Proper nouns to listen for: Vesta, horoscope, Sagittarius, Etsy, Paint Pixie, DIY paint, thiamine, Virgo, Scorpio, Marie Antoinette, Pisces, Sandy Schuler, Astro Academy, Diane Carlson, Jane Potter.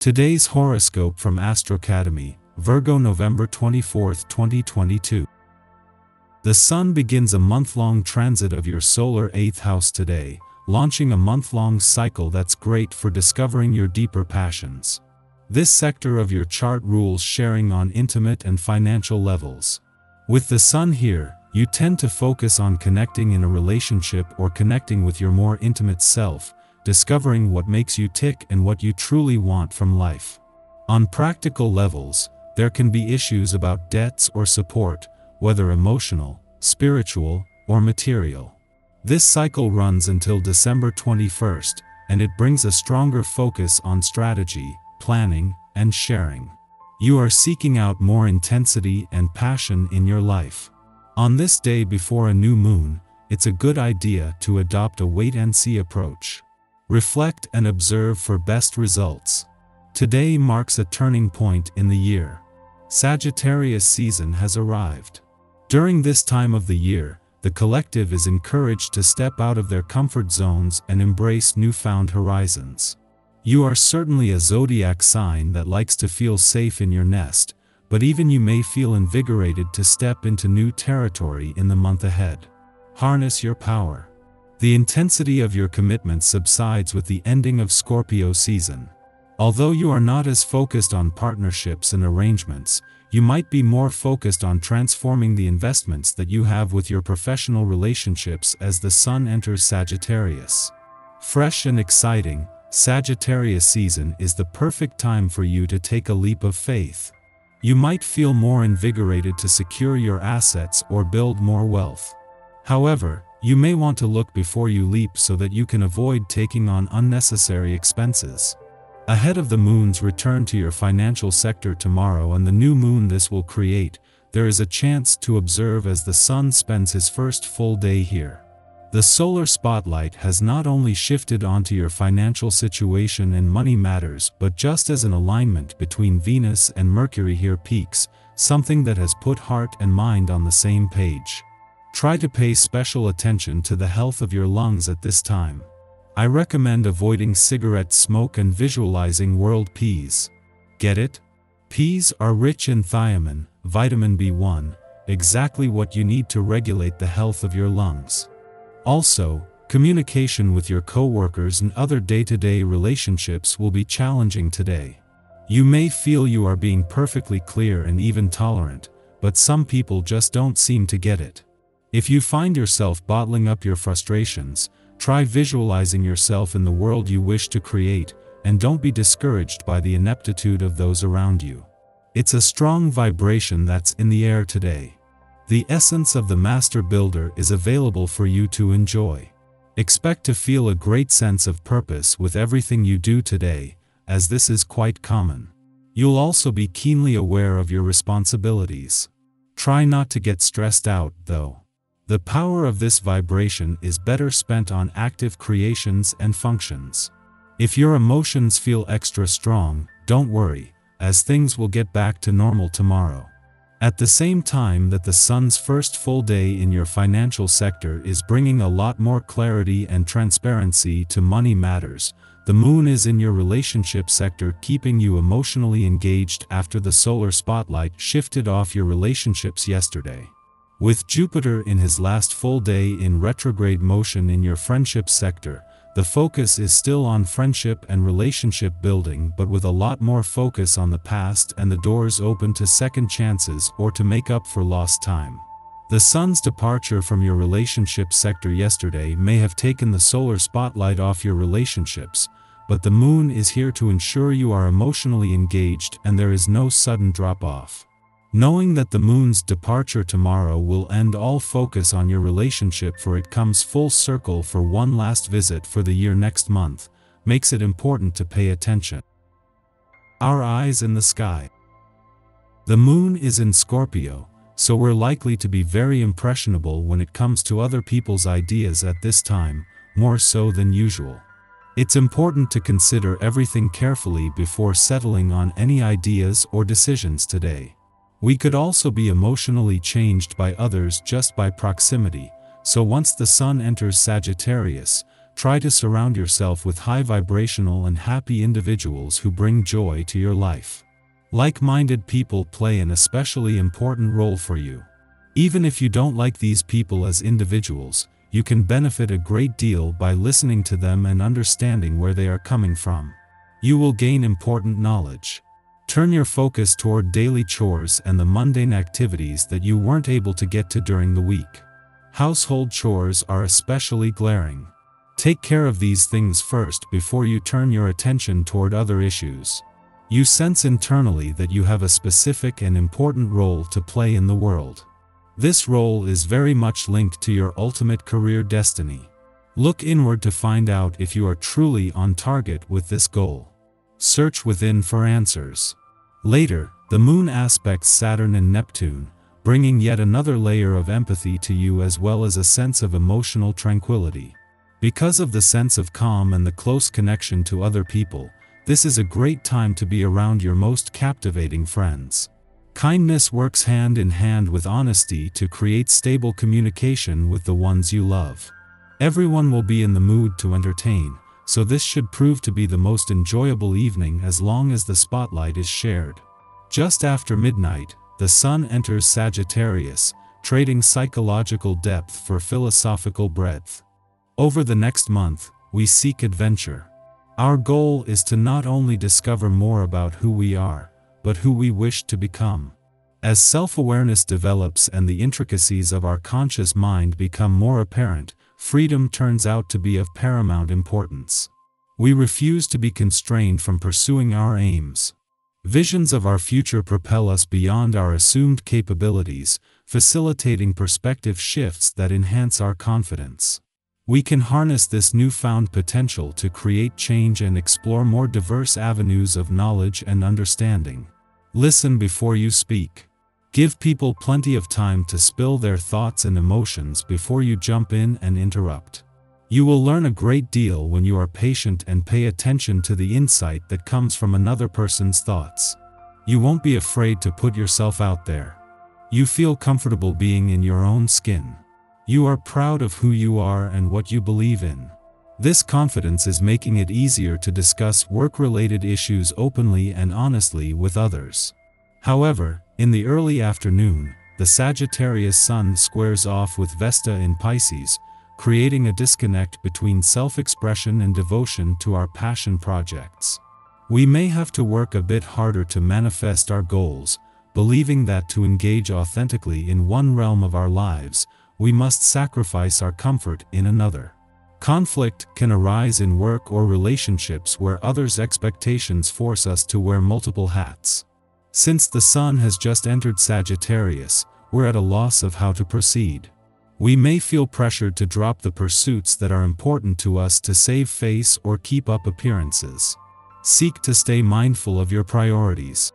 Today's horoscope from Astro Academy, Virgo, November 24, 2022. The Sun begins a month-long transit of your solar 8th house today, launching a month-long cycle that's great for discovering your deeper passions. This sector of your chart rules sharing on intimate and financial levels. With the Sun here, you tend to focus on connecting in a relationship or connecting with your more intimate self, discovering what makes you tick and what you truly want from life. On practical levels, there can be issues about debts or support, whether emotional, spiritual, or material. This cycle runs until December 21st, and it brings a stronger focus on strategy, planning, and sharing. You are seeking out more intensity and passion in your life. On this day before a new moon, it's a good idea to adopt a wait-and-see approach. Reflect and observe for best results. Today marks a turning point in the year. Sagittarius season has arrived. During this time of the year, the collective is encouraged to step out of their comfort zones and embrace newfound horizons. You are certainly a zodiac sign that likes to feel safe in your nest, but even you may feel invigorated to step into new territory in the month ahead. Harness your power. The intensity of your commitment subsides with the ending of Scorpio season. Although you are not as focused on partnerships and arrangements, you might be more focused on transforming the investments that you have with your professional relationships as the Sun enters Sagittarius. Fresh and exciting, Sagittarius season is the perfect time for you to take a leap of faith. You might feel more invigorated to secure your assets or build more wealth. However, you may want to look before you leap so that you can avoid taking on unnecessary expenses. Ahead of the moon's return to your financial sector tomorrow and the new moon this will create, there is a chance to observe as the Sun spends his first full day here. The solar spotlight has not only shifted onto your financial situation and money matters, but just as an alignment between Venus and Mercury here peaks, something that has put heart and mind on the same page. Try to pay special attention to the health of your lungs at this time. I recommend avoiding cigarette smoke and visualizing world peas. Get it? Peas are rich in thiamine, vitamin B1, exactly what you need to regulate the health of your lungs. Also, communication with your coworkers and other day-to-day relationships will be challenging today. You may feel you are being perfectly clear and even tolerant, but some people just don't seem to get it. If you find yourself bottling up your frustrations, try visualizing yourself in the world you wish to create, and don't be discouraged by the ineptitude of those around you. It's a strong vibration that's in the air today. The essence of the Master Builder is available for you to enjoy. Expect to feel a great sense of purpose with everything you do today, as this is quite common. You'll also be keenly aware of your responsibilities. Try not to get stressed out, though. The power of this vibration is better spent on active creations and functions. If your emotions feel extra strong, don't worry, as things will get back to normal tomorrow. At the same time that the Sun's first full day in your financial sector is bringing a lot more clarity and transparency to money matters, the Moon is in your relationship sector, keeping you emotionally engaged after the solar spotlight shifted off your relationships yesterday. With Jupiter in his last full day in retrograde motion in your friendship sector, the focus is still on friendship and relationship building, but with a lot more focus on the past and the doors open to second chances or to make up for lost time. The Sun's departure from your relationship sector yesterday may have taken the solar spotlight off your relationships, but the Moon is here to ensure you are emotionally engaged and there is no sudden drop-off. Knowing that the Moon's departure tomorrow will end all focus on your relationship, for it comes full circle for one last visit for the year next month, makes it important to pay attention. Our eyes in the sky. The Moon is in Scorpio, so we're likely to be very impressionable when it comes to other people's ideas at this time, more so than usual. It's important to consider everything carefully before settling on any ideas or decisions today. We could also be emotionally changed by others just by proximity, so once the Sun enters Sagittarius, Try to surround yourself with high vibrational and happy individuals who bring joy to your life. Like-minded people play an especially important role for you. Even if you don't like these people as individuals, you can benefit a great deal by listening to them and understanding where they are coming from. You will gain important knowledge. Turn your focus toward daily chores and the mundane activities that you weren't able to get to during the week. Household chores are especially glaring. Take care of these things first before you turn your attention toward other issues. You sense internally that you have a specific and important role to play in the world. This role is very much linked to your ultimate career destiny. Look inward to find out if you are truly on target with this goal. Search within for answers. Later, the moon aspects Saturn and Neptune, bringing yet another layer of empathy to you as well as a sense of emotional tranquility. Because of the sense of calm and the close connection to other people, this is a great time to be around your most captivating friends. Kindness works hand in hand with honesty to create stable communication with the ones you love. Everyone will be in the mood to entertain, so this should prove to be the most enjoyable evening as long as the spotlight is shared. Just after midnight, the Sun enters Sagittarius, trading psychological depth for philosophical breadth. Over the next month, we seek adventure. Our goal is to not only discover more about who we are, but who we wish to become. As self-awareness develops and the intricacies of our conscious mind become more apparent, freedom turns out to be of paramount importance. We refuse to be constrained from pursuing our aims. Visions of our future propel us beyond our assumed capabilities, facilitating perspective shifts that enhance our confidence. We can harness this newfound potential to create change and explore more diverse avenues of knowledge and understanding. Listen before you speak. Give people plenty of time to spill their thoughts and emotions before you jump in and interrupt. You will learn a great deal when you are patient and pay attention to the insight that comes from another person's thoughts. You won't be afraid to put yourself out there. You feel comfortable being in your own skin. You are proud of who you are and what you believe in. This confidence is making it easier to discuss work-related issues openly and honestly with others. However, in the early afternoon, the Sagittarius Sun squares off with Vesta in Pisces, creating a disconnect between self-expression and devotion to our passion projects. We may have to work a bit harder to manifest our goals, believing that to engage authentically in one realm of our lives, we must sacrifice our comfort in another. Conflict can arise in work or relationships where others' expectations force us to wear multiple hats. Since the Sun has just entered Sagittarius, we're at a loss of how to proceed. We may feel pressured to drop the pursuits that are important to us to save face or keep up appearances. Seek to stay mindful of your priorities.